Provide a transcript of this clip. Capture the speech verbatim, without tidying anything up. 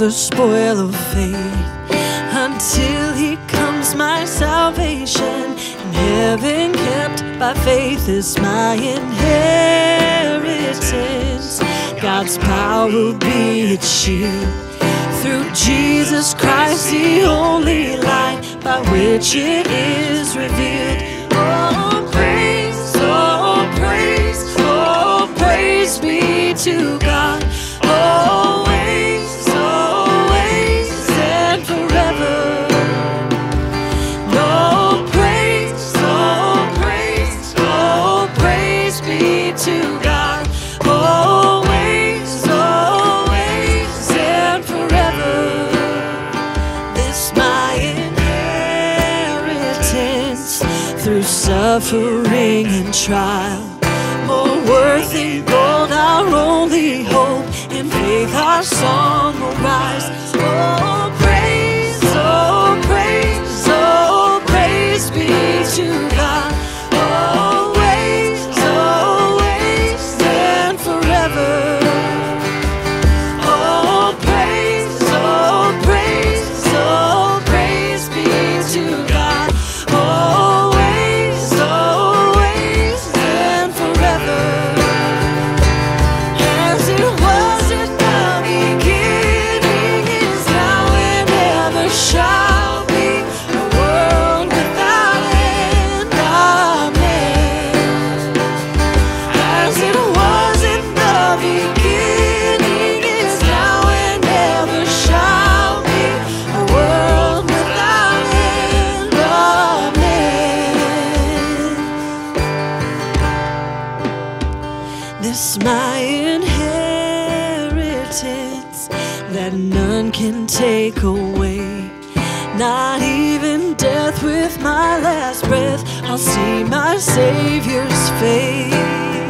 never spoil a fate until He comes my salvation. And heaven kept by faith is my inheritance. God's power will be its shield through Jesus Christ, the only light by which it is revealed. Oh, praise, oh, praise, oh, praise be to God. Always, always, and forever. No praise, oh praise, oh praise be to God. Always, always, and forever. This my inheritance, through suffering and trial, more worth than gold, our only hope. In faith our song will rise. Oh, praise, oh, praise, oh, praise be to God. Always, always, and forever. Oh, praise, oh, praise, oh, praise be to God. Always, always, and forever. As it was, shall be a world without end. Amen. As it was in the beginning, is now and ever shall be, a world without end. Amen. This my inheritance that none can take away, not even death. With my last breath, I'll see my Savior's face.